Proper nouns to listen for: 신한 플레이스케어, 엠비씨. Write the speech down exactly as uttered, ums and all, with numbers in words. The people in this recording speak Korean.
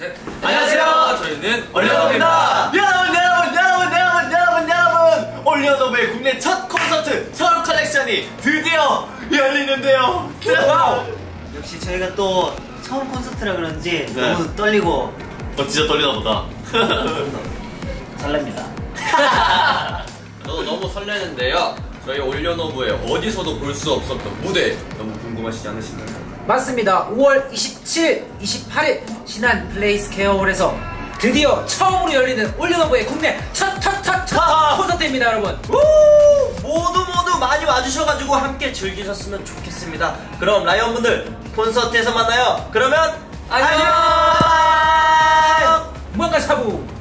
셋. 안녕하세요. 저희는 올려노브입니다. 여러분 여러분 여러분 여러분 여러분 여러분 올려노브의 국내 첫 콘서트 서울 컬렉션이 드디어 열리는데요. 와우. 역시 저희가 또 처음 콘서트라 그런지 네. 너무 떨리고 어 진짜 떨리나 보다. 설렙니다. 저도 너무 설레는데요. 저희 올려노브의 어디서도 볼 수 없었던 무대 너무 궁금하시지 않으신가요? 맞습니다. 오월 이십칠일, 이십팔일 신한 플레이스케어 홀에서 드디어 처음으로 열리는 올려노브의 국내 첫첫첫첫 콘서트입니다, 여러분. 우! 모두 모두 많이 와주셔가지고 함께 즐기셨으면 좋겠습니다. 그럼 라이언 분들 콘서트에서 만나요. 그러면 안녕. 무한가지 사부.